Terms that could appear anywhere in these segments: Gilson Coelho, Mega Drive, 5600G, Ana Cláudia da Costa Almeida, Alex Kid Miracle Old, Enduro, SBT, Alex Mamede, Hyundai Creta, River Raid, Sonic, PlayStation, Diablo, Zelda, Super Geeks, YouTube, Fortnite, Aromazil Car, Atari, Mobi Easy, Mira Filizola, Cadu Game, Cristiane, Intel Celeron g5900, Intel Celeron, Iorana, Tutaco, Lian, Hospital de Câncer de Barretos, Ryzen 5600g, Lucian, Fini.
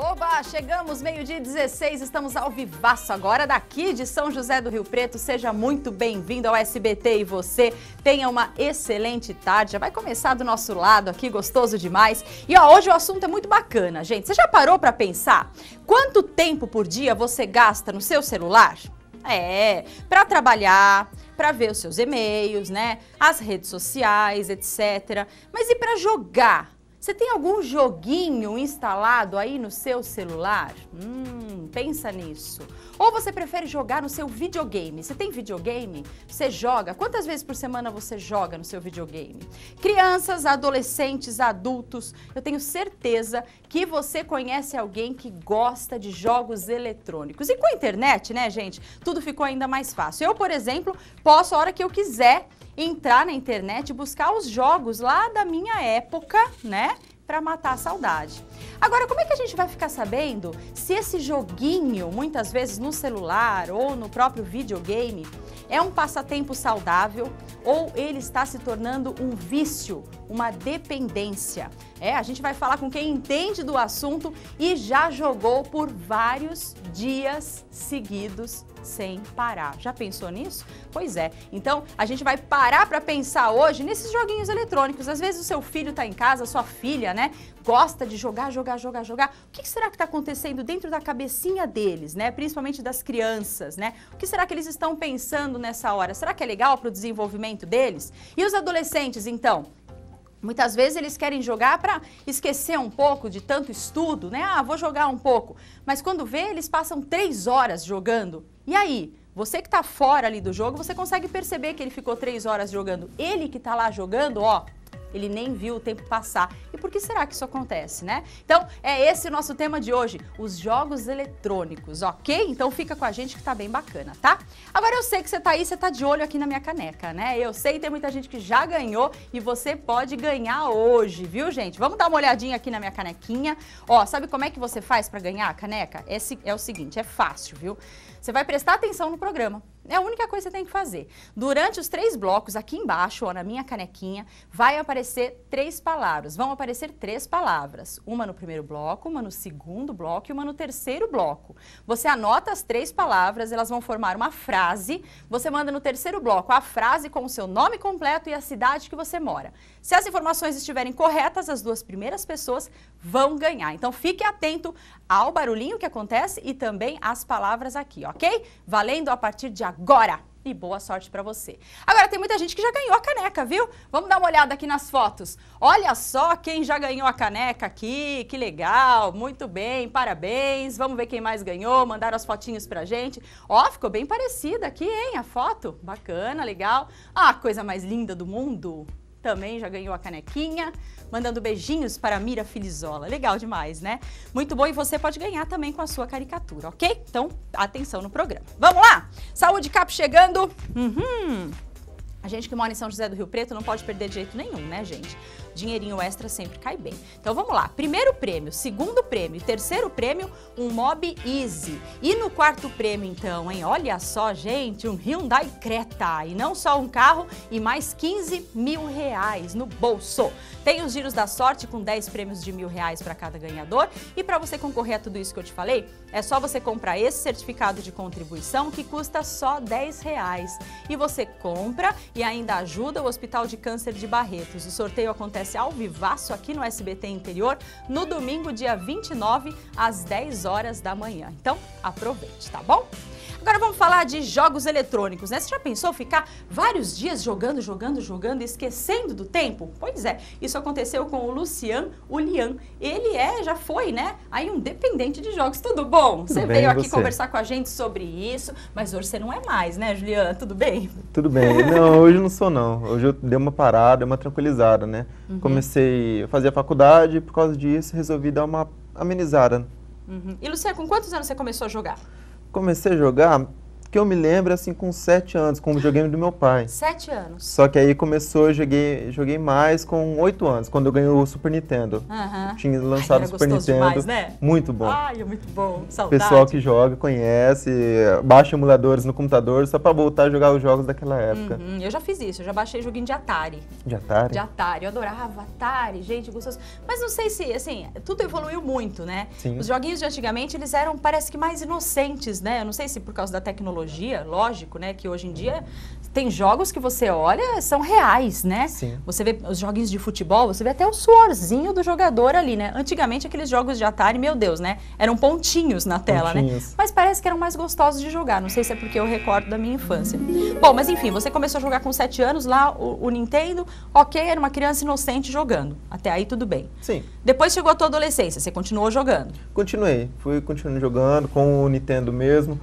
Oba, chegamos meio-dia 16, estamos ao vivaço agora daqui de São José do Rio Preto. Seja muito bem-vindo ao SBT e você tenha uma excelente tarde. Já vai começar do nosso lado aqui, gostoso demais. E ó, hoje o assunto é muito bacana, gente. Você já parou para pensar quanto tempo por dia você gasta no seu celular? É, para trabalhar, para ver os seus e-mails, né? As redes sociais, etc. Mas e para jogar? Você tem algum joguinho instalado aí no seu celular? Pensa nisso. Ou você prefere jogar no seu videogame? Você tem videogame? Você joga? Quantas vezes por semana você joga no seu videogame? Crianças, adolescentes, adultos, eu tenho certeza que você conhece alguém que gosta de jogos eletrônicos. E com a internet, né, gente? Tudo ficou ainda mais fácil. Eu, por exemplo, posso, a hora que eu quiser, entrar na internet e buscar os jogos lá da minha época, né? Para matar a saudade. Agora, como é que a gente vai ficar sabendo se esse joguinho, muitas vezes no celular ou no próprio videogame, é um passatempo saudável ou ele está se tornando um vício, uma dependência? É, a gente vai falar com quem entende do assunto e já jogou por vários dias seguidos sem parar. Já pensou nisso? Pois é. Então, a gente vai parar para pensar hoje nesses joguinhos eletrônicos. Às vezes o seu filho está em casa, a sua filha, né, gosta de jogar. O que será que está acontecendo dentro da cabecinha deles, né? Principalmente das crianças, né? O que será que eles estão pensando nessa hora? Será que é legal para o desenvolvimento deles? E os adolescentes, então? Muitas vezes eles querem jogar para esquecer um pouco de tanto estudo, né? Ah, vou jogar um pouco. Mas quando vê, eles passam 3 horas jogando. E aí? Você que tá fora ali do jogo, você consegue perceber que ele ficou 3 horas jogando. Ele que tá lá jogando, ó, ele nem viu o tempo passar. E por que será que isso acontece, né? Então, é esse o nosso tema de hoje, os jogos eletrônicos, ok? Então fica com a gente que tá bem bacana, tá? Agora eu sei que você tá aí, você tá de olho aqui na minha caneca, né? Eu sei, tem muita gente que já ganhou e você pode ganhar hoje, viu, gente? Vamos dar uma olhadinha aqui na minha canequinha. Ó, sabe como é que você faz pra ganhar a caneca? É o seguinte, é fácil, viu? Você vai prestar atenção no programa. É a única coisa que você tem que fazer. Durante os 3 blocos, aqui embaixo, ó, na minha canequinha, vai aparecer 3 palavras. Vão aparecer 3 palavras. Uma no primeiro bloco, uma no segundo bloco e uma no terceiro bloco. Você anota as 3 palavras, elas vão formar uma frase. Você manda no terceiro bloco a frase com o seu nome completo e a cidade que você mora. Se as informações estiverem corretas, as 2 primeiras pessoas vão ganhar. Então, fique atento ao barulhinho que acontece e também às palavras aqui, ok? Valendo a partir de agora! E boa sorte pra você. Agora, tem muita gente que já ganhou a caneca, viu? Vamos dar uma olhada aqui nas fotos. Olha só quem já ganhou a caneca aqui, que legal, muito bem, parabéns. Vamos ver quem mais ganhou, mandaram as fotinhos pra gente. Ó, ficou bem parecida aqui, hein, a foto? Bacana, legal. Ah, coisa mais linda do mundo. Também já ganhou a canequinha, mandando beijinhos para a Mira Filizola. Legal demais, né? Muito bom, e você pode ganhar também com a sua caricatura, ok? Então, atenção no programa. Vamos lá? Saúde Cap chegando. A gente que mora em São José do Rio Preto não pode perder de jeito nenhum, né, gente? Dinheirinho extra sempre cai bem. Então vamos lá, primeiro prêmio, segundo prêmio, terceiro prêmio, um Mobi Easy. E no quarto prêmio então, hein, olha só, gente, um Hyundai Creta. E não só um carro, e mais 15 mil reais no bolso. Tem os giros da sorte com 10 prêmios de R$1.000 para cada ganhador. E para você concorrer a tudo isso que eu te falei, é só você comprar esse certificado de contribuição que custa só R$10. E você compra e ainda ajuda o Hospital de Câncer de Barretos. O sorteio acontece ao vivaço aqui no SBT Interior, no domingo, dia 29, às 10 horas da manhã. Então, aproveite, tá bom? Agora vamos falar de jogos eletrônicos, né? Você já pensou ficar vários dias jogando, esquecendo do tempo? Pois é, isso aconteceu com o Lucian, o Lian. Ele já foi, né? Aí um dependente de jogos. Tudo bom? Você veio aqui conversar com a gente sobre isso, mas hoje você não é mais, né, Juliana? Tudo bem? Tudo bem. Não, hoje não sou não. Hoje eu dei uma parada, uma tranquilizada, né? Comecei a fazer a faculdade e por causa disso resolvi dar uma amenizada. E Luciana, com quantos anos você começou a jogar? Comecei a jogar que eu me lembro, assim, com 7 anos, com o videogame do meu pai. 7 anos? Só que aí começou, eu joguei mais com 8 anos, quando eu ganhei o Super Nintendo. Uhum. Tinha lançado o Super Nintendo. Demais, né? Muito bom. Ai, é muito bom. Saudade. Pessoal que joga, conhece, baixa emuladores no computador só pra voltar a jogar os jogos daquela época. Uhum. Eu já fiz isso, eu já baixei joguinho de Atari. De Atari? De Atari. Eu adorava Atari, gente, gostoso. Mas não sei se, assim, tudo evoluiu muito, né? Sim. Os joguinhos de antigamente, eles eram, parece que mais inocentes, né? Eu não sei se por causa da tecnologia, lógico, né, que hoje em dia tem jogos que você olha, são reais, né? Sim. Você vê os joguinhos de futebol, você vê até o suorzinho do jogador ali, né? Antigamente aqueles jogos de Atari, meu Deus, né? Eram pontinhos na tela, né? Mas parece que eram mais gostosos de jogar, não sei se é porque eu recordo da minha infância. Bom, mas enfim, você começou a jogar com 7 anos lá, o Nintendo, ok, era uma criança inocente jogando, até aí tudo bem. Sim. Depois chegou a tua adolescência, você continuou jogando? Continuei, continuando jogando com o Nintendo mesmo.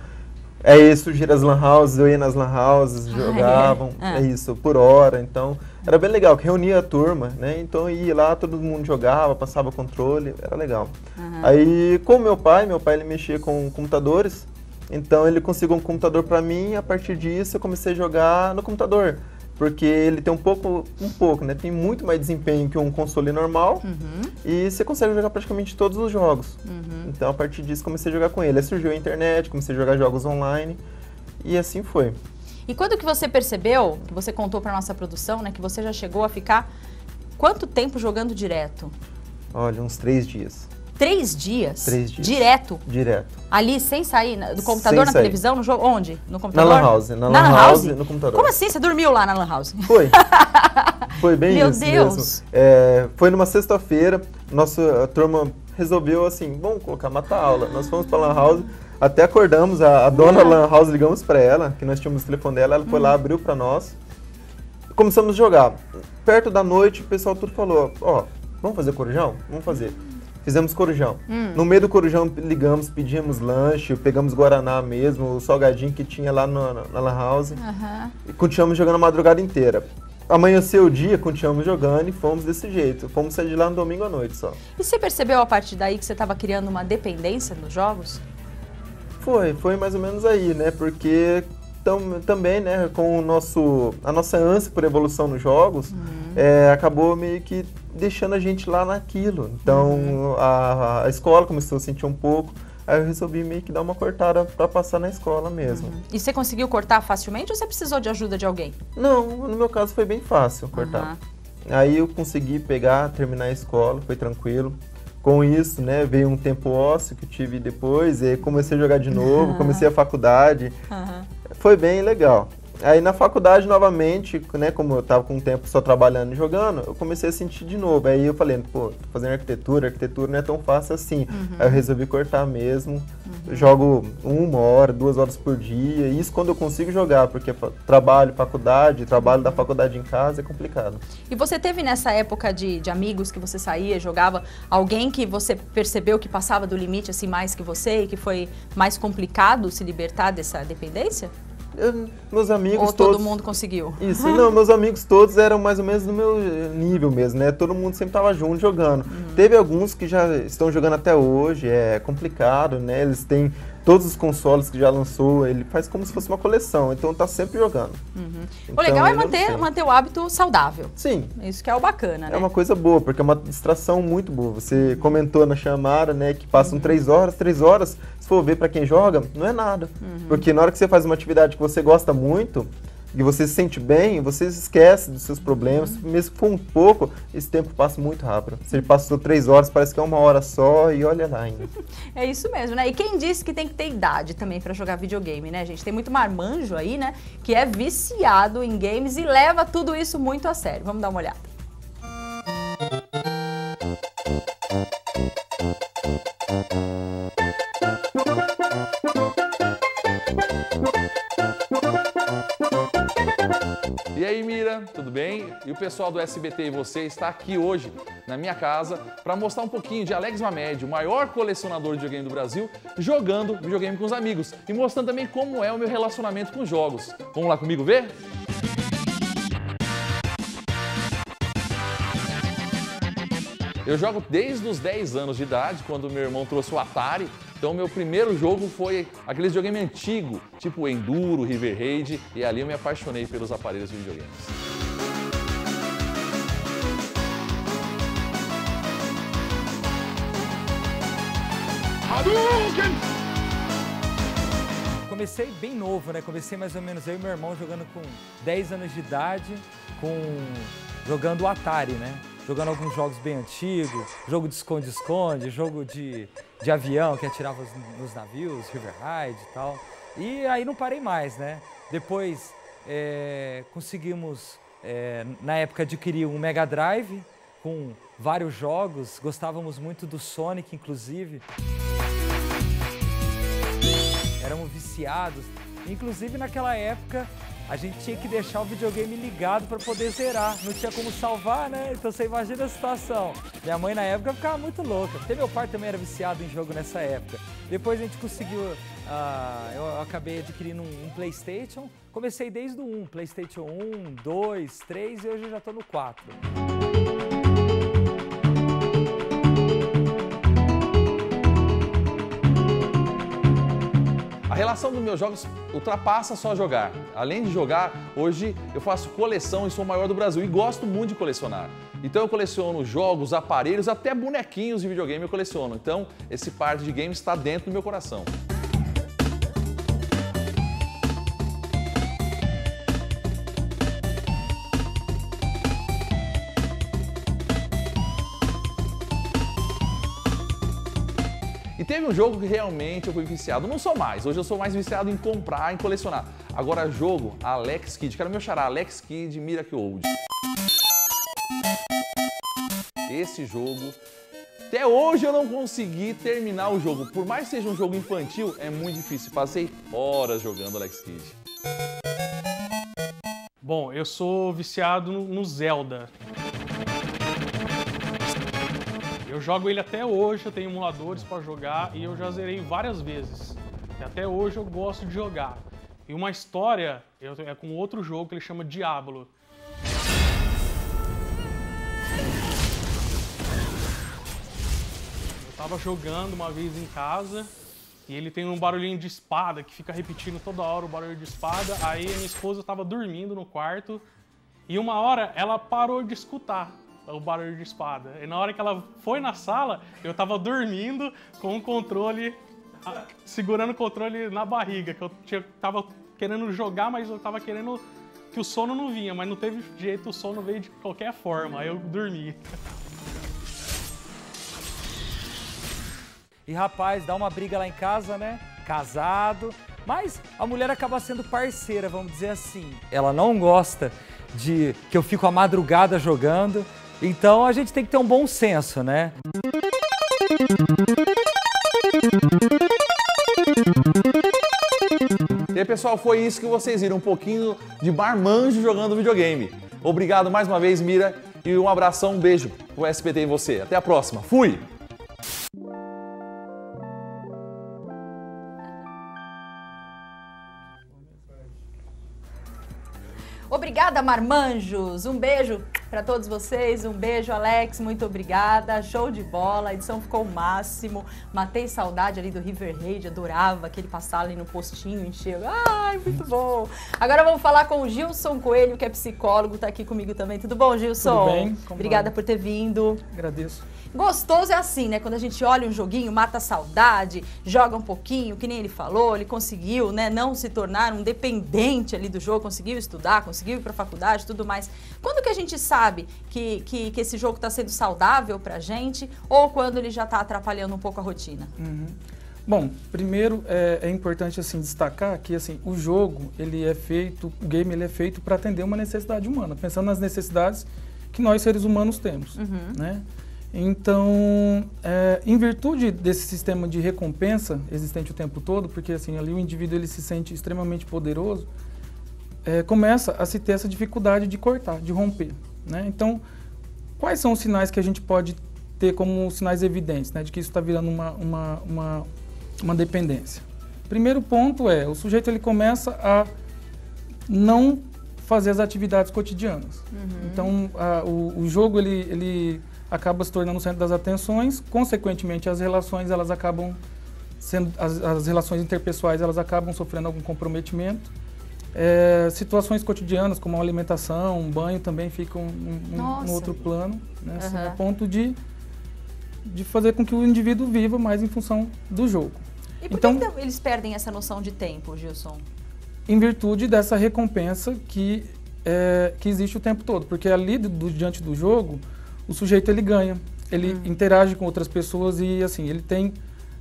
É isso, gira as lan houses, eu ia nas lan houses, jogavam, é isso, por hora, então era bem legal, que reunia a turma, né, então ia lá, todo mundo jogava, passava controle, era legal. Uhum. Aí com meu pai ele mexia com computadores, então ele conseguiu um computador para mim, a partir disso eu comecei a jogar no computador. Porque ele tem um pouco, né? Tem muito mais desempenho que um console normal. Uhum. E você consegue jogar praticamente todos os jogos. Uhum. Então, a partir disso, comecei a jogar com ele. Aí surgiu a internet, comecei a jogar jogos online. E assim foi. E quando que você percebeu, que você contou pra nossa produção, né? Que você já chegou a ficar quanto tempo jogando direto? Olha, uns 3 dias. 3 dias? 3 dias. Direto? Direto. Ali, sem sair do computador, sem na sair. Televisão, no jogo? Onde? No computador? Na lan house. Na lan house, no computador. Como assim? Você dormiu lá na lan house? Foi. Foi bem isso mesmo. Meu Deus. É, foi numa sexta-feira, nossa turma resolveu assim, vamos colocar, matar a aula. Nós fomos pra lan house, até acordamos, a dona lan house, ligamos pra ela, que nós tínhamos o telefone dela, ela foi lá, abriu pra nós. Começamos a jogar. Perto da noite, o pessoal tudo falou, ó, vamos fazer corujão? Vamos fazer. Fizemos corujão. No meio do corujão ligamos, pedimos lanche, pegamos guaraná mesmo, o salgadinho que tinha lá na lan house. Uhum. E continuamos jogando a madrugada inteira. Amanheceu o dia, continuamos jogando e fomos desse jeito. Fomos sair de lá no domingo à noite só. E você percebeu a partir daí que você estava criando uma dependência nos jogos? Foi mais ou menos aí, né? Porque também, né, com a nossa ânsia por evolução nos jogos, acabou meio que deixando a gente lá naquilo. Então, a escola começou a sentir um pouco, aí eu resolvi meio que dar uma cortada pra passar na escola mesmo. Uhum. E você conseguiu cortar facilmente ou você precisou de ajuda de alguém? Não, no meu caso foi bem fácil cortar. Uhum. Aí eu consegui pegar, terminar a escola, foi tranquilo. Com isso, né, veio um tempo ósseo que eu tive depois, e comecei a jogar de novo, comecei a faculdade. Uhum. Foi bem legal. Aí na faculdade, novamente, né, como eu tava com o tempo só trabalhando e jogando, eu comecei a sentir de novo. Aí eu falei, pô, tô fazendo arquitetura não é tão fácil assim. Uhum. Aí eu resolvi cortar mesmo, jogo 1 hora, 2 horas por dia, isso quando eu consigo jogar, porque trabalho, faculdade, trabalho da faculdade em casa é complicado. E você teve nessa época de amigos que você saía, jogava, alguém que você percebeu que passava do limite assim mais que você e que foi mais complicado se libertar dessa dependência? Meus amigos todos... Ou todo mundo conseguiu? Isso, não, meus amigos todos eram mais ou menos do meu nível mesmo, né? Todo mundo sempre estava junto jogando. Teve alguns que já estão jogando até hoje, é complicado, né? Eles têm todos os consoles que já lançou, ele faz como se fosse uma coleção, então tá sempre jogando. Então, o legal é manter o hábito saudável. Sim. Isso que é o bacana, né? É uma coisa boa, porque é uma distração muito boa. Você comentou na chamada, né, que passam 3 horas, se for ver pra quem joga, não é nada. Porque na hora que você faz uma atividade que você gosta muito, e você se sente bem, você se esquece dos seus problemas, mesmo que for um pouco, esse tempo passa muito rápido. Se ele passou 3 horas, parece que é 1 hora só e olha lá ainda. É isso mesmo, né? E quem disse que tem que ter idade também para jogar videogame, né, gente? Tem muito marmanjo aí, né, que é viciado em games e leva tudo isso muito a sério. Vamos dar uma olhada. E aí, Mira, tudo bem? E o pessoal do SBT e você está aqui hoje na minha casa para mostrar um pouquinho de Alex Mamede, o maior colecionador de videogame do Brasil, jogando videogame com os amigos e mostrando também como é o meu relacionamento com os jogos. Vamos lá comigo ver? Eu jogo desde os 10 anos de idade, quando meu irmão trouxe o Atari. Então, meu primeiro jogo foi aquele videogame antigo, tipo Enduro, River Raid, e ali eu me apaixonei pelos aparelhos de videogames. Comecei bem novo, né? Comecei mais ou menos eu e meu irmão jogando com 10 anos de idade, jogando o Atari, né? Jogando alguns jogos bem antigos, jogo de esconde-esconde, jogo de avião que atirava nos navios, River Raid e tal. E aí não parei mais, né? Depois conseguimos, na época, adquirir um Mega Drive com vários jogos, gostávamos muito do Sonic, inclusive. Éramos viciados. Inclusive, naquela época, a gente tinha que deixar o videogame ligado para poder zerar. Não tinha como salvar, né? Então, você imagina a situação. Minha mãe, na época, ficava muito louca. Até meu pai também era viciado em jogo nessa época. Depois, a gente conseguiu... eu acabei adquirindo um PlayStation. Comecei desde o 1. PlayStation 1, 2, 3 e hoje eu já estou no 4. A relação dos meus jogos ultrapassa só jogar. Além de jogar, hoje eu faço coleção e sou o maior do Brasil e gosto muito de colecionar. Então eu coleciono jogos, aparelhos, até bonequinhos de videogame eu coleciono. Então esse par de games está dentro do meu coração. Teve um jogo que realmente eu fui viciado, não sou mais, hoje eu sou mais viciado em comprar, em colecionar. Agora jogo Alex Kid, que era meu xará, Alex Kid Miracle Old. Esse jogo, até hoje eu não consegui terminar o jogo, por mais que seja um jogo infantil, é muito difícil, passei horas jogando Alex Kid. Bom, eu sou viciado no Zelda. Eu jogo ele até hoje, eu tenho emuladores para jogar e eu já zerei várias vezes. E até hoje eu gosto de jogar. E uma história é com outro jogo que ele chama Diablo. Eu tava jogando uma vez em casa e ele tem um barulhinho de espada que fica repetindo toda hora o barulho de espada. Aí minha esposa tava dormindo no quarto e uma hora ela parou de escutar o barulho de espada. E na hora que ela foi na sala, eu tava dormindo com o controle, segurando o controle na barriga, que eu tava querendo jogar, mas eu tava querendo que o sono não vinha, mas não teve jeito, o sono veio de qualquer forma, aí eu dormi. E rapaz, dá uma briga lá em casa, né? Casado, mas a mulher acaba sendo parceira, vamos dizer assim. Ela não gosta de que eu fico à madrugada jogando. Então a gente tem que ter um bom senso, né? E aí, pessoal, foi isso que vocês viram, um pouquinho de marmanjo jogando videogame. Obrigado mais uma vez, Mira, e um abração, um beijo pro SBT em você. Até a próxima. Fui! Obrigada, marmanjos! Um beijo para todos vocês, um beijo, Alex, muito obrigada, show de bola, a edição ficou o máximo, matei saudade ali do River Raid, adorava aquele passar ali no postinho, encheu, ai, muito bom! Agora vamos falar com o Gilson Coelho, que é psicólogo, tá aqui comigo também, tudo bom, Gilson? Tudo bem? Obrigada por ter vindo. Agradeço. Gostoso é assim, né? Quando a gente olha um joguinho, mata a saudade, joga um pouquinho, que nem ele falou, ele conseguiu, né, não se tornar um dependente ali do jogo, conseguiu estudar, conseguiu ir pra faculdade, tudo mais. Quando que a gente sabe que esse jogo tá sendo saudável pra gente ou quando ele já tá atrapalhando um pouco a rotina? Uhum. Bom, primeiro é importante assim destacar que assim o jogo, o game é feito para atender uma necessidade humana, pensando nas necessidades que nós seres humanos temos, uhum, né? Então, em virtude desse sistema de recompensa existente o tempo todo, porque assim, ali o indivíduo ele se sente extremamente poderoso, começa a se ter essa dificuldade de cortar, de romper, né? Então, quais são os sinais que a gente pode ter como sinais evidentes, né, de que isso está virando uma dependência? Primeiro ponto é, o sujeito ele começa a não fazer as atividades cotidianas. Uhum. Então, o jogo ele acaba se tornando o centro das atenções, consequentemente as relações, elas acabam sendo, as relações interpessoais, elas acabam sofrendo algum comprometimento. Situações cotidianas como a alimentação, um banho também ficam um outro plano, né? Assim, a ponto de fazer com que o indivíduo viva mais em função do jogo. E por então, que eles perdem essa noção de tempo, Gilson? Em virtude dessa recompensa que existe o tempo todo, porque ali diante do jogo, o sujeito ele ganha, ele interage com outras pessoas e assim, ele tem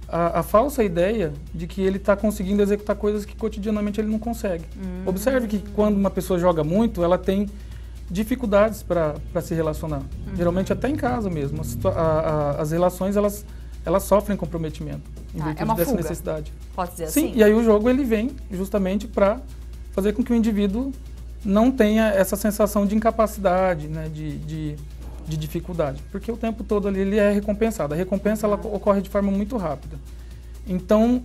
a falsa ideia de que ele está conseguindo executar coisas que cotidianamente ele não consegue. Observe que quando uma pessoa joga muito, ela tem dificuldades para se relacionar. Geralmente até em casa mesmo, as relações elas sofrem comprometimento em virtude dessa fuga. Necessidade. Pode dizer assim? Sim, e aí o jogo ele vem justamente para fazer com que o indivíduo não tenha essa sensação de incapacidade, né, de dificuldade, porque o tempo todo ali ele é recompensado. A recompensa ela ocorre de forma muito rápida. Então,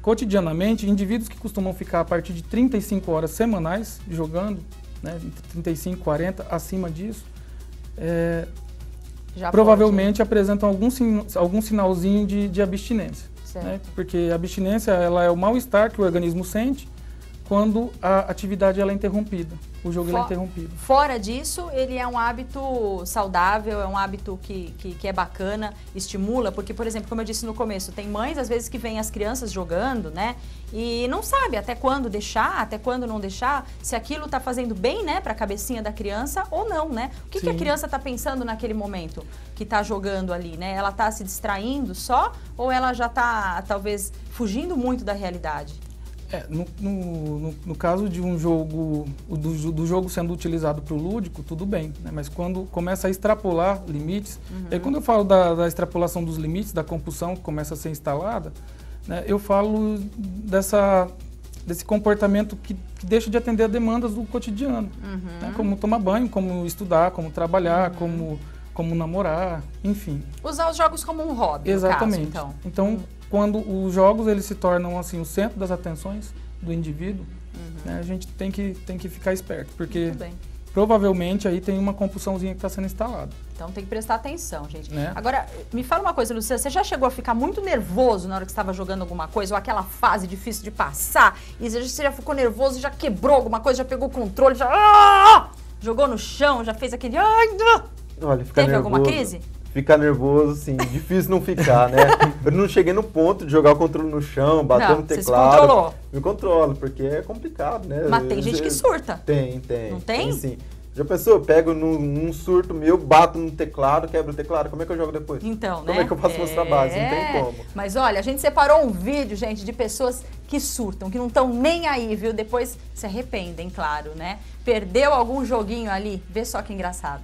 cotidianamente, indivíduos que costumam ficar a partir de 35 horas semanais jogando, né, 35, 40, acima disso, provavelmente apresentam algum sinalzinho de abstinência. Né? Porque a abstinência ela é o mal-estar que o organismo sente quando a atividade ela é interrompida, o jogo é interrompido. Fora disso, ele é um hábito saudável, é um hábito que é bacana, estimula, porque, por exemplo, como eu disse no começo, tem mães, às vezes, que veem as crianças jogando, né, e não sabe até quando deixar, até quando não deixar, se aquilo tá fazendo bem, né, pra cabecinha da criança ou não, né. O que a criança tá pensando naquele momento que tá jogando ali, né? Ela tá se distraindo só ou ela já tá, talvez, fugindo muito da realidade? No caso de um jogo, do jogo sendo utilizado para o lúdico, tudo bem, né? Mas quando começa a extrapolar limites, aí quando eu falo da extrapolação dos limites, da compulsão que começa a ser instalada, né, eu falo desse comportamento que deixa de atender a demandas do cotidiano, né? Como tomar banho, como estudar, como trabalhar, como namorar, enfim. Usar os jogos como um hobby. Exatamente. No caso, então. Quando os jogos eles se tornam assim o centro das atenções do indivíduo, né, a gente tem que ficar esperto, porque provavelmente aí tem uma compulsãozinha que está sendo instalada. Então tem que prestar atenção, gente. Né? Agora, me fala uma coisa, Luciana, você já chegou a ficar muito nervoso na hora que estava jogando alguma coisa, ou aquela fase difícil de passar, e você já ficou nervoso, já quebrou alguma coisa, já pegou o controle, já jogou no chão, já fez aquele... Olha, teve alguma crise? Ficar nervoso, assim, difícil não ficar, né? Eu não cheguei no ponto de jogar o controle no chão, bater no teclado. Você se controlou? Me controlo, porque é complicado, né? Mas tem gente que surta. Tem. Não tem? Tem, sim. Já pensou? Eu pego num surto meu, bato no teclado, quebro o teclado. Como é que eu jogo depois? Então, né? Como é que eu faço meus trabalhos? Não tem como. Mas olha, a gente separou um vídeo, gente, de pessoas que surtam, que não estão nem aí, viu? Depois se arrependem, claro, né? Perdeu algum joguinho ali? Vê só que engraçado.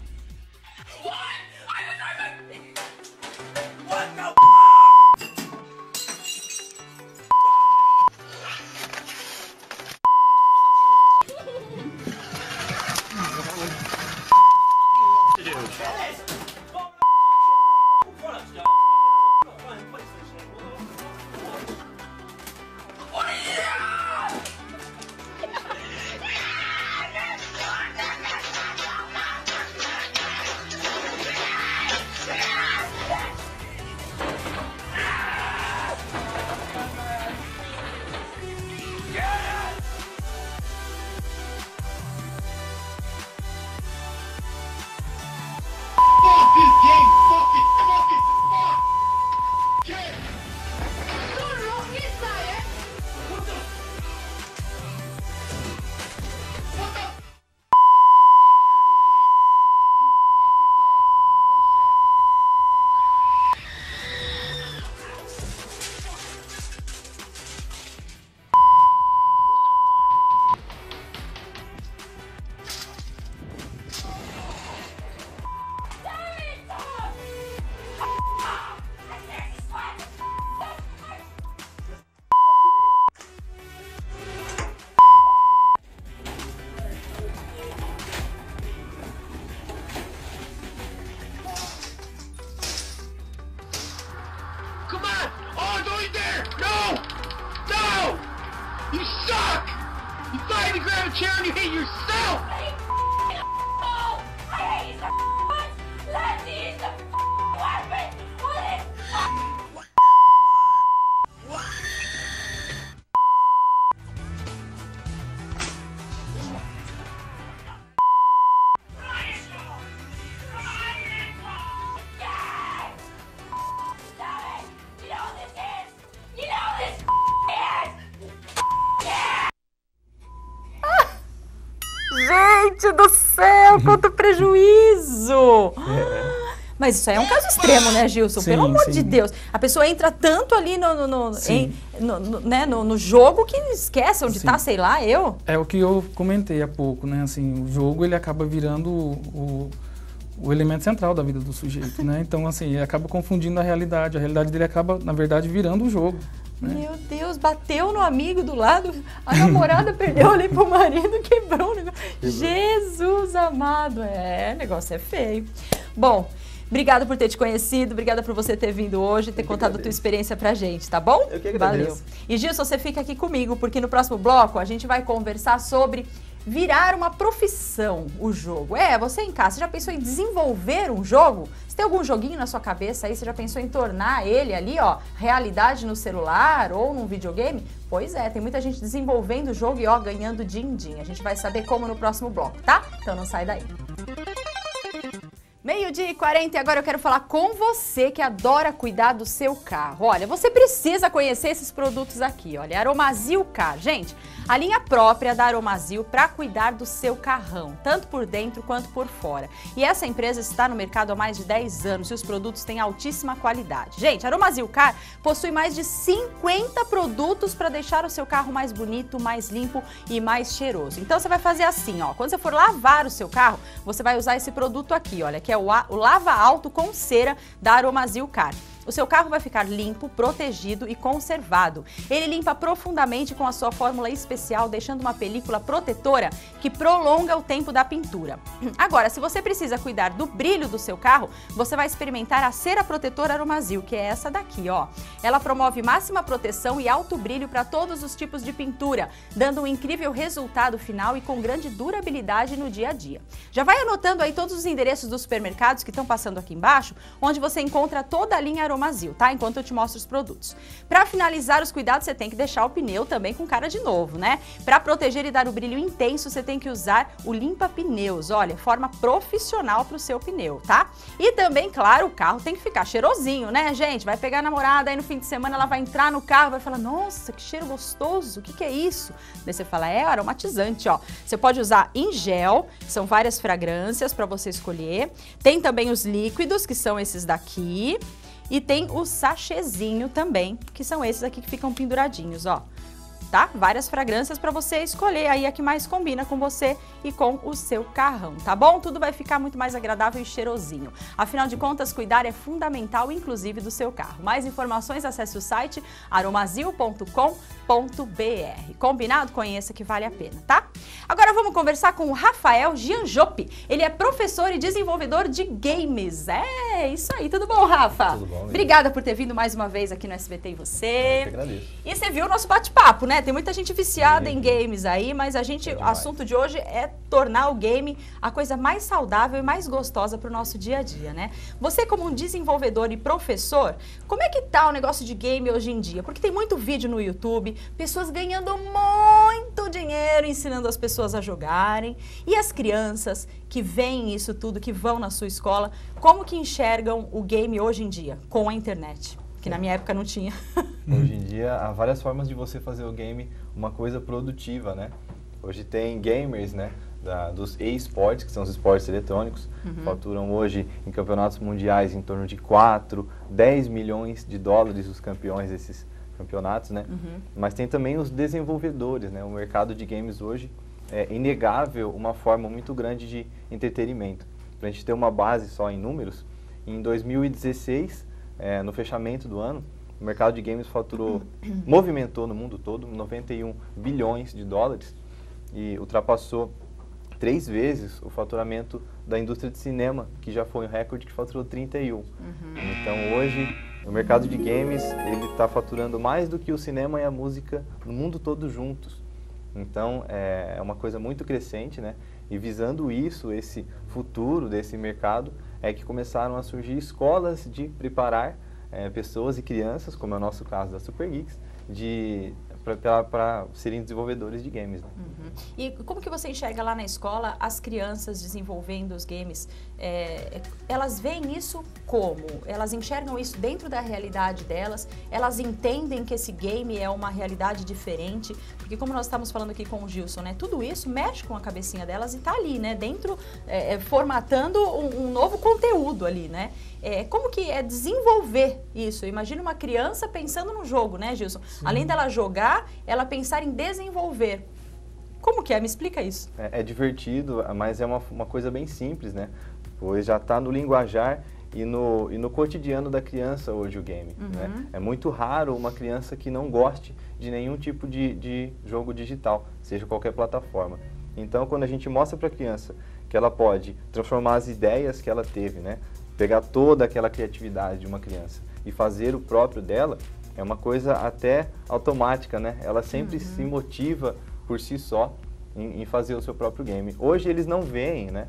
Let's Gente do céu, quanto prejuízo! É. Mas isso aí é um caso extremo, né, Gilson? Sim, pelo amor de Deus. A pessoa entra tanto ali no jogo que esquece onde tá, sei lá, eu. É o que eu comentei há pouco, né? Assim, o jogo ele acaba virando o elemento central da vida do sujeito, né? Então, assim, ele acaba confundindo a realidade. A realidade dele acaba, na verdade, virando o jogo. Meu Deus, bateu no amigo do lado, a namorada perdeu ali pro marido, quebrou o negócio. Jesus amado, o negócio é feio. Bom, obrigado por ter te conhecido, obrigada por você ter vindo hoje, ter contado a tua experiência pra gente, tá bom? Eu que agradeço. Valeu. E Gilson, você fica aqui comigo, porque no próximo bloco a gente vai conversar sobre virar uma profissão o jogo. Você em casa, você já pensou em desenvolver um jogo? Você tem algum joguinho na sua cabeça aí? Você já pensou em tornar ele ali, ó, realidade no celular ou num videogame? Pois é, tem muita gente desenvolvendo o jogo e, ó, ganhando din-din. A gente vai saber como no próximo bloco, tá? Então não sai daí. Meio-dia e 40 e agora eu quero falar com você que adora cuidar do seu carro. Olha, você precisa conhecer esses produtos aqui, olha, Aromazil Car. Gente, a linha própria da Aromazil para cuidar do seu carrão, tanto por dentro quanto por fora. E essa empresa está no mercado há mais de 10 anos e os produtos têm altíssima qualidade. Gente, a Aromazil Car possui mais de 50 produtos para deixar o seu carro mais bonito, mais limpo e mais cheiroso. Então você vai fazer assim, ó, quando você for lavar o seu carro, você vai usar esse produto aqui, olha, que é o Lava Alto com Cera da Aromazil Car. O seu carro vai ficar limpo, protegido e conservado. Ele limpa profundamente com a sua fórmula especial, deixando uma película protetora que prolonga o tempo da pintura. Agora, se você precisa cuidar do brilho do seu carro, você vai experimentar a cera protetora Aromazil, que é essa daqui, ó. Ela promove máxima proteção e alto brilho para todos os tipos de pintura, dando um incrível resultado final e com grande durabilidade no dia a dia. Já vai anotando aí todos os endereços dos supermercados que estão passando aqui embaixo, onde você encontra toda a linha Aromazil, tá? Enquanto eu te mostro os produtos. Para finalizar os cuidados, você tem que deixar o pneu também com cara de novo, né? Para proteger e dar o brilho intenso, você tem que usar o limpa-pneus, olha, forma profissional pro seu pneu, tá? E também, claro, o carro tem que ficar cheirosinho, né, gente? Vai pegar a namorada aí no fim de semana, ela vai entrar no carro, vai falar, nossa, que cheiro gostoso, o que que é isso? Daí você fala, é aromatizante, ó. Você pode usar em gel, que são várias fragrâncias para você escolher. Tem também os líquidos, que são esses daqui. E tem o sachêzinho também, que são esses aqui que ficam penduradinhos, ó. Tá? Várias fragrâncias para você escolher aí a que mais combina com você e com o seu carrão, tá bom? Tudo vai ficar muito mais agradável e cheirosinho. Afinal de contas, cuidar é fundamental, inclusive, do seu carro. Mais informações, acesse o site aromazil.com.br. Combinado? Conheça que vale a pena, tá? Agora vamos conversar com o Rafael Gianjopi. Ele é professor e desenvolvedor de games. É isso aí. Tudo bom, Rafa? Tudo bom. Obrigada por ter vindo mais uma vez aqui no SBT e você. Eu que agradeço. E você viu o nosso bate-papo, né? Tem muita gente viciada em games aí, mas a gente, o assunto de hoje é tornar o game a coisa mais saudável e mais gostosa para o nosso dia a dia, né? Você, como um desenvolvedor e professor, como é que tá o negócio de game hoje em dia? Porque tem muito vídeo no YouTube, pessoas ganhando muito dinheiro ensinando as pessoas a jogarem, e as crianças que veem isso tudo, que vão na sua escola, como que enxergam o game hoje em dia com a internet? Que na minha época não tinha. Hoje em dia há várias formas de você fazer o game uma coisa produtiva, né? Hoje tem gamers, né? Dos e-sports, que são os esportes eletrônicos, faturam hoje em campeonatos mundiais em torno de 4, 10 milhões de dólares os campeões desses campeonatos, né? Mas tem também os desenvolvedores, né? O mercado de games hoje é inegável uma forma muito grande de entretenimento. Para a gente ter uma base só em números, em 2016... no fechamento do ano, o mercado de games faturou, movimentou no mundo todo 91 bilhões de dólares e ultrapassou 3 vezes o faturamento da indústria de cinema, que já foi um recorde que faturou 31. Então hoje o mercado de games ele está faturando mais do que o cinema e a música no mundo todo juntos. Então é uma coisa muito crescente, né? E visando isso, esse futuro desse mercado, é que começaram a surgir escolas de preparar pessoas e crianças, como é o nosso caso da Super Geeks, para serem desenvolvedores de games, né? Uhum. E como que você enxerga lá na escola as crianças desenvolvendo os games? Elas veem isso como? Elas enxergam isso dentro da realidade delas? Elas entendem que esse game é uma realidade diferente? Porque como nós estamos falando aqui com o Gilson, né? Tudo isso mexe com a cabecinha delas e tá ali, né? Dentro, formatando um novo conteúdo ali, né? Como que é desenvolver isso? Imagina uma criança pensando no jogo, né, Gilson? Sim. Além dela jogar, ela pensar em desenvolver. Como que é? Me explica isso. É divertido, mas é uma coisa bem simples, né? Pois já está no linguajar e no cotidiano da criança hoje o game, uhum, né? É muito raro uma criança que não goste de nenhum tipo de jogo digital, seja qualquer plataforma. Então, quando a gente mostra para a criança que ela pode transformar as ideias que ela teve, né? Pegar toda aquela criatividade de uma criança e fazer o próprio dela, é uma coisa até automática, né? Ela sempre, uhum, se motiva por si só em fazer o seu próprio game. Hoje eles não veem, né?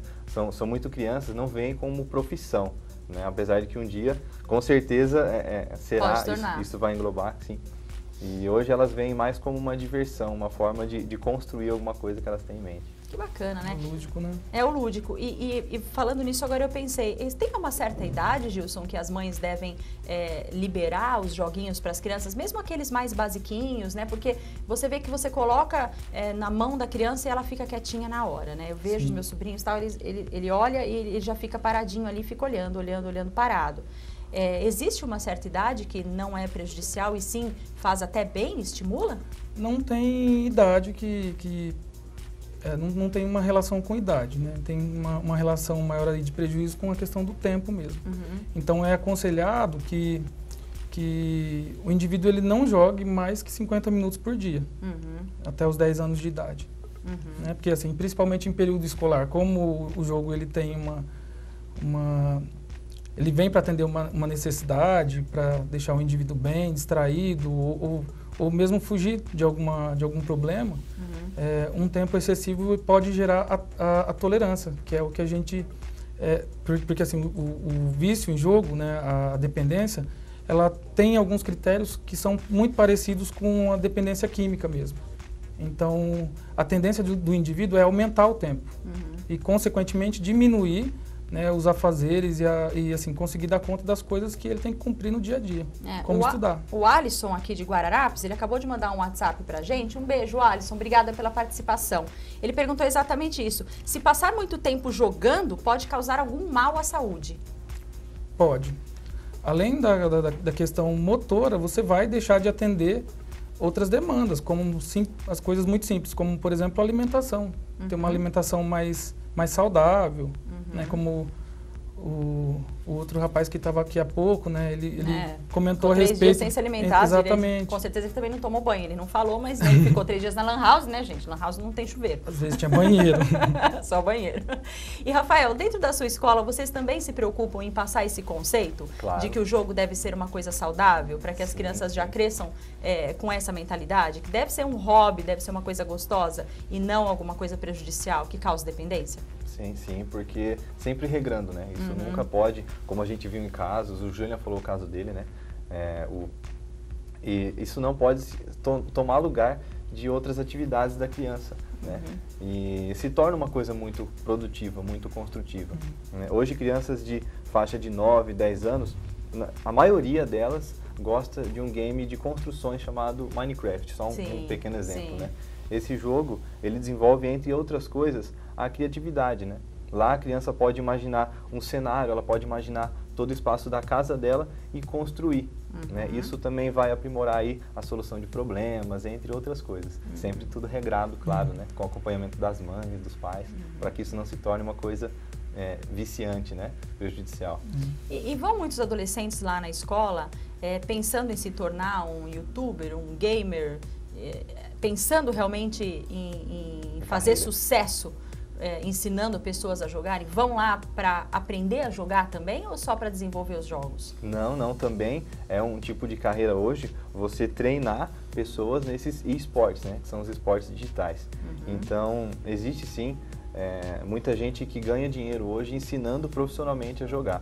São muito crianças, não veem como profissão, né? Apesar de que um dia, com certeza, será, isso vai englobar, sim. E hoje elas veem mais como uma diversão, uma forma de construir alguma coisa que elas têm em mente. Que bacana, né? É o lúdico, né? É o lúdico. E falando nisso, agora eu pensei, tem uma certa idade, Gilson, que as mães devem liberar os joguinhos para as crianças, mesmo aqueles mais basiquinhos, né? Porque você vê que você coloca na mão da criança e ela fica quietinha na hora, né? Eu vejo, sim, os meus sobrinhos e tal, ele olha e ele já fica paradinho ali, fica olhando, parado. Existe uma certa idade que não é prejudicial e sim faz até bem, estimula? Não tem idade não tem uma relação com idade, né? Tem uma relação maior aí de prejuízo com a questão do tempo mesmo. Uhum. Então é aconselhado que o indivíduo ele não jogue mais que 50 minutos por dia, uhum, até os 10 anos de idade. Uhum. Né? Porque assim, principalmente em período escolar, como o jogo ele tem ele vem para atender uma necessidade, para deixar o indivíduo bem, distraído ou mesmo fugir de algum problema, uhum, um tempo excessivo pode gerar a tolerância, que é o que a gente... porque assim, o vício em jogo, né, a dependência, ela tem alguns critérios que são muito parecidos com a dependência química mesmo. Então, a tendência do indivíduo é aumentar o tempo, uhum, e, consequentemente, diminuir, né, os afazeres e assim, conseguir dar conta das coisas que ele tem que cumprir no dia a dia, como estudar. O Alisson aqui de Guararapes, ele acabou de mandar um WhatsApp pra gente. Um beijo, Alisson, obrigada pela participação. Ele perguntou exatamente isso. Se passar muito tempo jogando, pode causar algum mal à saúde? Pode. Além da questão motora, você vai deixar de atender outras demandas, como as coisas muito simples, como, por exemplo, a alimentação. Uhum. Ter uma alimentação mais saudável, uhum, né? Como o outro rapaz que estava aqui há pouco, né? Ele comentou a respeito. 3 dias sem se alimentar, exatamente. Com certeza ele também não tomou banho. Ele não falou, mas ele ficou 3 dias na Lan House, né, gente? Lan House não tem chuveiro. Às vezes tinha banheiro. Só banheiro. E, Rafael, dentro da sua escola, vocês também se preocupam em passar esse conceito, claro, de que o jogo deve ser uma coisa saudável, para que as, sim, crianças já cresçam com essa mentalidade? Que deve ser um hobby, deve ser uma coisa gostosa e não alguma coisa prejudicial que cause dependência? Sim, sim, porque sempre regrando, né? Isso, uhum, nunca pode, como a gente viu em casos, o Julian falou o caso dele, né? E isso não pode tomar lugar de outras atividades da criança, né? Uhum. E se torna uma coisa muito produtiva, muito construtiva. Uhum. Né? Hoje, crianças de faixa de 9, 10 anos, a maioria delas gosta de um game de construções chamado Minecraft, só um pequeno exemplo, sim, né? Esse jogo, ele desenvolve, entre outras coisas, a criatividade, né? Lá a criança pode imaginar um cenário, ela pode imaginar todo o espaço da casa dela e construir, uhum, né? Isso também vai aprimorar aí a solução de problemas, entre outras coisas. Uhum. Sempre tudo regrado, claro, uhum, né? Com acompanhamento das mães e dos pais, uhum, para que isso não se torne uma coisa viciante, né? Prejudicial. Uhum. E vão muitos adolescentes lá na escola pensando em se tornar um youtuber, um gamer, pensando realmente em fazer sucesso, ensinando pessoas a jogarem? Vão lá para aprender a jogar também ou só para desenvolver os jogos? Não, também é um tipo de carreira hoje você treinar pessoas nesses esportes, né? Que são os esportes digitais. Uhum. Então, existe sim muita gente que ganha dinheiro hoje ensinando profissionalmente a jogar.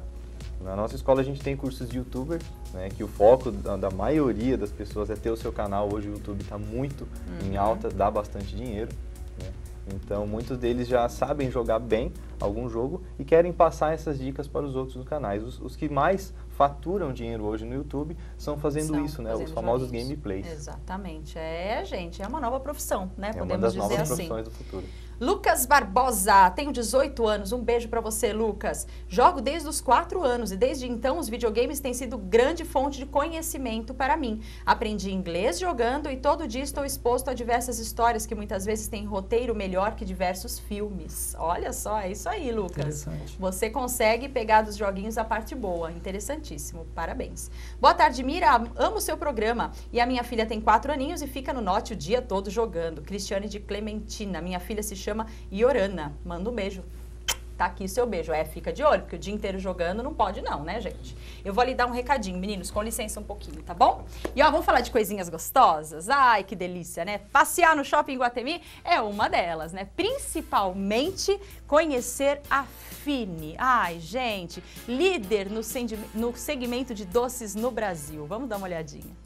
Na nossa escola a gente tem cursos de youtuber, né, que o foco da maioria das pessoas é ter o seu canal. Hoje o YouTube está muito em alta, dá bastante dinheiro, né? Então muitos deles já sabem jogar bem algum jogo e querem passar essas dicas para os outros canais. Os que mais faturam dinheiro hoje no YouTube são fazendo isso, né? Os famosos gameplays. Exatamente. É, gente, é uma nova profissão, né? É uma das novas profissões do futuro. Lucas Barbosa, tenho 18 anos, um beijo pra você, Lucas. Jogo desde os 4 anos e desde então os videogames têm sido grande fonte de conhecimento para mim. Aprendi inglês jogando e todo dia estou exposto a diversas histórias que muitas vezes têm roteiro melhor que diversos filmes. Olha só, é isso aí, Lucas. Você consegue pegar dos joguinhos a parte boa, interessantíssimo, parabéns. Boa tarde, Mira, amo o seu programa e a minha filha tem 4 aninhos e fica no norte o dia todo jogando. Cristiane de Clementina, minha filha se chama Iorana. Manda um beijo. Tá aqui o seu beijo. É, fica de olho, porque o dia inteiro jogando não pode não, né, gente? Eu vou lhe dar um recadinho, meninos, com licença um pouquinho, tá bom? E ó, vamos falar de coisinhas gostosas? Ai, que delícia, né? Passear no shopping Guatemi é uma delas, né? Principalmente conhecer a Fini. Ai, gente, líder no segmento de doces no Brasil. Vamos dar uma olhadinha.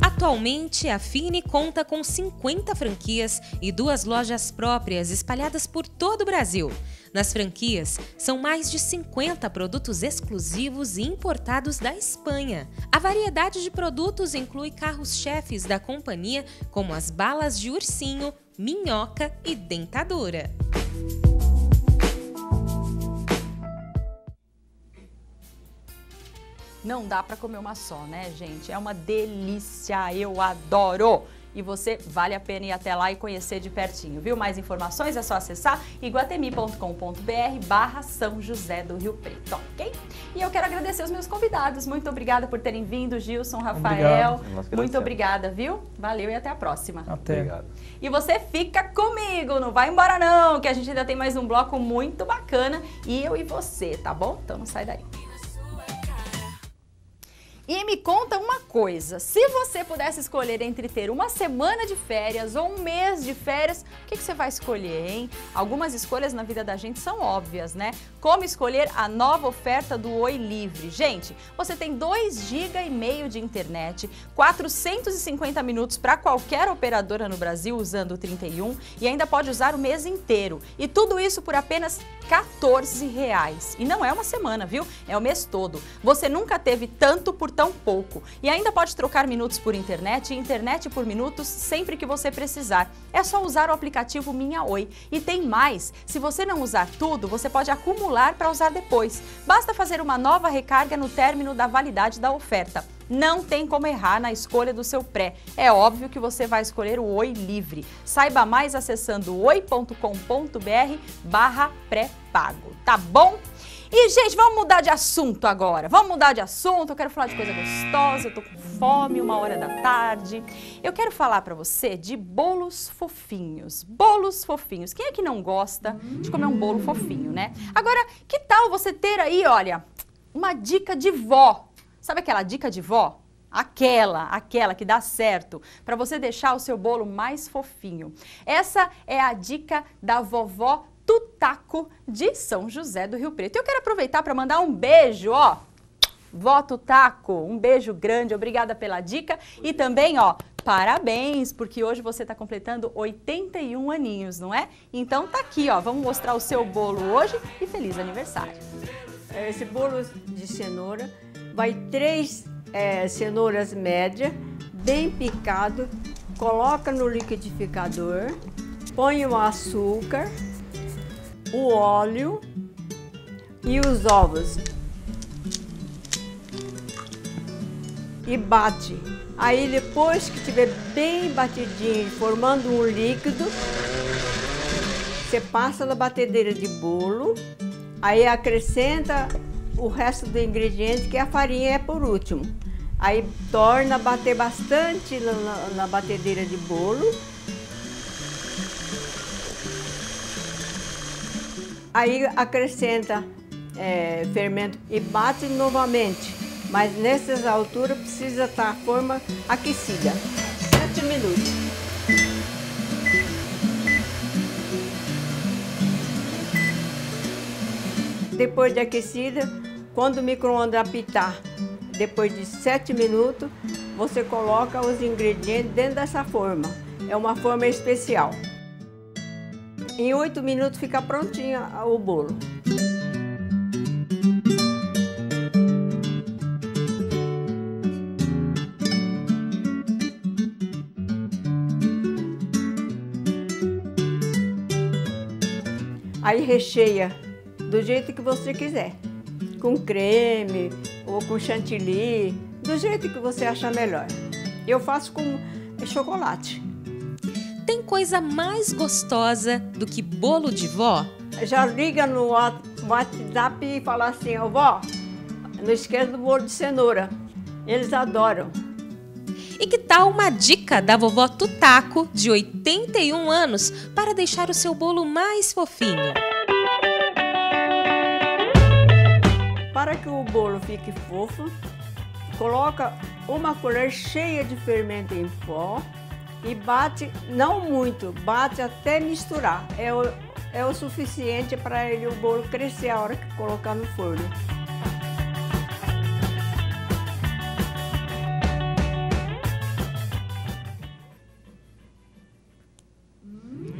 Atualmente, a Fini conta com 50 franquias e 2 lojas próprias espalhadas por todo o Brasil. Nas franquias, são mais de 50 produtos exclusivos e importados da Espanha. A variedade de produtos inclui carros-chefes da companhia, como as balas de ursinho, minhoca e dentadura. Não dá para comer uma só, né, gente? É uma delícia, eu adoro! E você, vale a pena ir até lá e conhecer de pertinho, viu? Mais informações é só acessar iguatemi.com.br/São José do Rio Preto, ok? E eu quero agradecer os meus convidados. Muito obrigada por terem vindo, Gilson, Rafael. Obrigado. Muito obrigada, viu? Valeu e até a próxima. Até. Obrigado. E você fica comigo, não vai embora não, que a gente ainda tem mais um bloco muito bacana. E eu e você, tá bom? Então não sai daí. E me conta uma coisa, se você pudesse escolher entre ter uma semana de férias ou um mês de férias, o que você vai escolher, hein? Algumas escolhas na vida da gente são óbvias, né? Como escolher a nova oferta do Oi Livre. Gente, você tem 2,5 GB de internet, 450 minutos para qualquer operadora no Brasil usando o 31 e ainda pode usar o mês inteiro. E tudo isso por apenas R$14. E não é uma semana, viu? É o mês todo. Você nunca teve tanto por tão pouco. E ainda pode trocar minutos por internet e internet por minutos sempre que você precisar. É só usar o aplicativo Minha Oi. E tem mais! Se você não usar tudo, você pode acumular para usar depois. Basta fazer uma nova recarga no término da validade da oferta. Não tem como errar na escolha do seu pré. É óbvio que você vai escolher o Oi Livre. Saiba mais acessando oi.com.br/pré-pago. Tá bom? E, gente, vamos mudar de assunto agora. Vamos mudar de assunto. Eu quero falar de coisa gostosa. Eu tô com fome, 13h. Eu quero falar pra você de bolos fofinhos. Bolos fofinhos. Quem é que não gosta de comer um bolo fofinho, né? Agora, que tal você ter aí, olha, uma dica de vó? Sabe aquela dica de vó? Aquela que dá certo, para você deixar o seu bolo mais fofinho. Essa é a dica da vovó Tutaco de São José do Rio Preto. Eu quero aproveitar para mandar um beijo, ó. Vó Tutaco, um beijo grande, obrigada pela dica e também, ó, parabéns, porque hoje você está completando 81 aninhos, não é? Então tá aqui, ó, vamos mostrar o seu bolo hoje e feliz aniversário. Esse bolo de cenoura vai 3 cenouras médias, bem picado, coloca no liquidificador, põe o açúcar, o óleo e os ovos e bate. Aí depois que tiver bem batidinho, formando um líquido, você passa na batedeira de bolo, aí acrescenta o resto do ingrediente, que a farinha é por último. Aí torna a bater bastante na batedeira de bolo. Aí acrescenta fermento e bate novamente. Mas nessas alturas precisa estar a forma aquecida. 7 minutos. Depois de aquecida, quando o micro-ondas apitar, depois de 7 minutos, você coloca os ingredientes dentro dessa forma. É uma forma especial. Em 8 minutos fica prontinho o bolo. Aí recheia do jeito que você quiser, com creme ou com chantilly, do jeito que você achar melhor. Eu faço com chocolate. Tem coisa mais gostosa do que bolo de vó? Já liga no WhatsApp e fala assim: ó, vó, não esquece do bolo de cenoura. Eles adoram. E que tal uma dica da vovó Tutaco, de 81 anos, para deixar o seu bolo mais fofinho? Para que o bolo fique fofo, coloca uma colher cheia de fermento em pó e bate, não muito, bate até misturar. É o suficiente para ele o bolo crescer a hora que colocar no forno.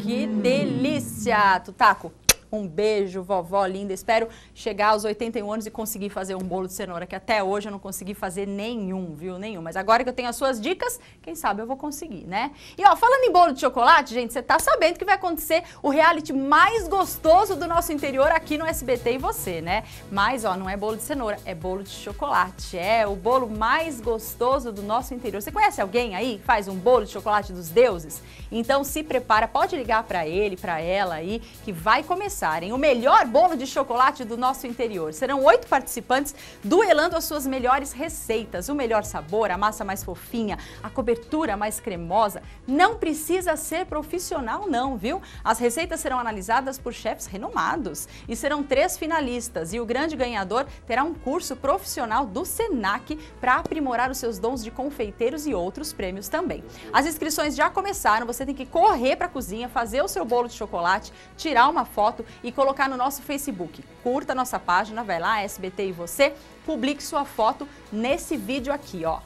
Que delícia, Tutaco! Um beijo, vovó linda. Espero chegar aos 81 anos e conseguir fazer um bolo de cenoura, que até hoje eu não consegui fazer nenhum, viu? Nenhum. Mas agora que eu tenho as suas dicas, quem sabe eu vou conseguir, né? E ó, falando em bolo de chocolate, gente, você tá sabendo que vai acontecer o reality mais gostoso do nosso interior aqui no SBT e você, né? Mas ó, não é bolo de cenoura, é bolo de chocolate. É o bolo mais gostoso do nosso interior. Você conhece alguém aí que faz um bolo de chocolate dos deuses? Então se prepara, pode ligar pra ele, pra ela aí, que vai começar o melhor bolo de chocolate do nosso interior. Serão 8 participantes duelando as suas melhores receitas. O melhor sabor, a massa mais fofinha, a cobertura mais cremosa. Não precisa ser profissional não, viu? As receitas serão analisadas por chefes renomados e serão 3 finalistas. E o grande ganhador terá um curso profissional do Senac para aprimorar os seus dons de confeiteiros e outros prêmios também. As inscrições já começaram, você tem que correr para a cozinha, fazer o seu bolo de chocolate, tirar uma foto e colocar no nosso Facebook. Curta a nossa página, vai lá, SBT e você, publique sua foto nesse vídeo aqui, ó.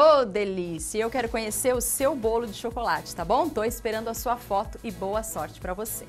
Oh, delícia! Eu quero conhecer o seu bolo de chocolate, tá bom? Tô esperando a sua foto e boa sorte pra você.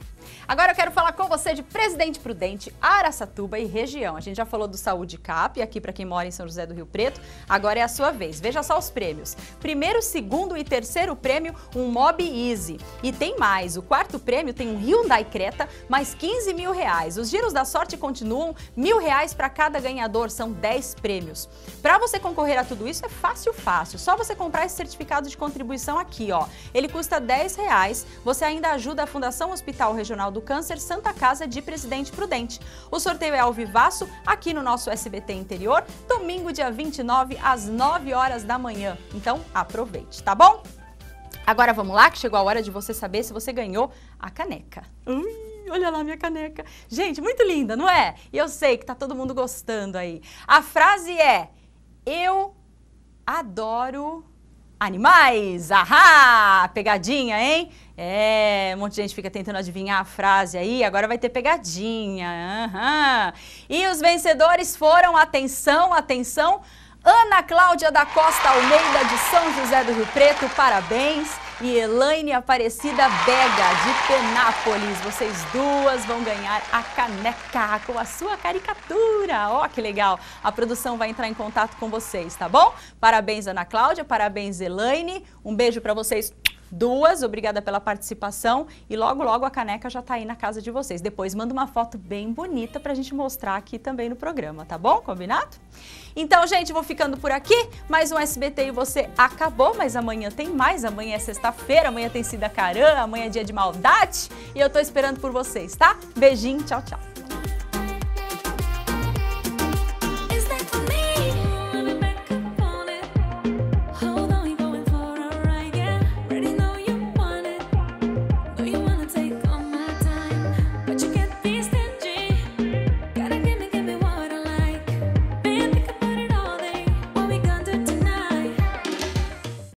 Agora eu quero falar com você de Presidente Prudente, Araçatuba e região. A gente já falou do Saúde Cap, aqui pra quem mora em São José do Rio Preto. Agora é a sua vez. Veja só os prêmios. Primeiro, segundo e terceiro prêmio, um Mobi Easy. E tem mais. O quarto prêmio tem um Hyundai Creta, mais 15 mil reais. Os giros da sorte continuam, R$1.000 pra cada ganhador. São 10 prêmios. Pra você concorrer a tudo isso é fácil. Só você comprar esse certificado de contribuição aqui, ó. Ele custa R$10. Você ainda ajuda a Fundação Hospital Regional do Câncer Santa Casa de Presidente Prudente. O sorteio é ao vivaço aqui no nosso SBT Interior, domingo, dia 29, às 9 horas da manhã. Então, aproveite, tá bom? Agora vamos lá, que chegou a hora de você saber se você ganhou a caneca. Olha lá minha caneca. Gente, muito linda, não é? E eu sei que tá todo mundo gostando aí. A frase é: eu adoro animais! Ahá! Pegadinha, hein? É, um monte de gente fica tentando adivinhar a frase aí, agora vai ter pegadinha. Uhum. E os vencedores foram, atenção, atenção, Ana Cláudia da Costa Almeida, de São José do Rio Preto, parabéns. E Elaine Aparecida Bega, de Penápolis. Vocês duas vão ganhar a caneca com a sua caricatura. Ó, que legal. A produção vai entrar em contato com vocês, tá bom? Parabéns, Ana Cláudia. Parabéns, Elaine. Um beijo pra vocês duas. Obrigada pela participação. E logo, logo a caneca já tá aí na casa de vocês. Depois manda uma foto bem bonita pra gente mostrar aqui também no programa, tá bom? Combinado? Então, gente, vou ficando por aqui. Mais um SBT e você acabou, mas amanhã tem mais. Amanhã é sexta-feira, amanhã tem Sida Caran, amanhã é dia de maldade. E eu tô esperando por vocês, tá? Beijinho, tchau, tchau.